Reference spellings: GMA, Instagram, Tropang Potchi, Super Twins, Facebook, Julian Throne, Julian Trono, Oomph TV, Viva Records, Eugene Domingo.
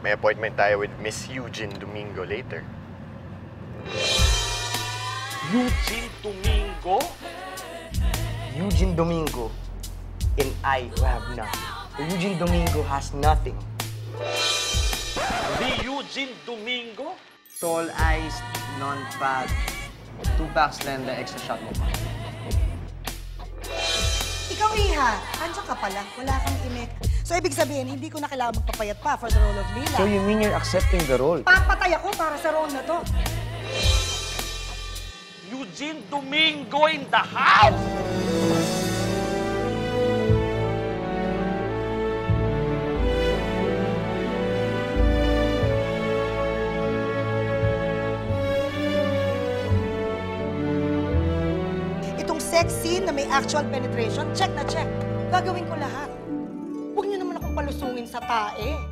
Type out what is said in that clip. May appointment tayo with Miss Eugene Domingo later. Eugene Domingo? Eugene Domingo and I have nothing. So Eugene Domingo has nothing. The Eugene Domingo? Tall eyes, non-fat, 2-pack slender, extra shot mo pa. Ikaw, Iha, andiyan ka pala, wala kang imek. So, ibig sabihin, hindi ko na kailangan magpapayat pa for the role of Lila. So, you mean you're accepting the role? Papatay ako para sa role na to. Eugene Domingo in the house! Sex scene na may actual penetration, check na check. Gagawin ko lahat. Huwag niyo naman akong palusungin sa tae.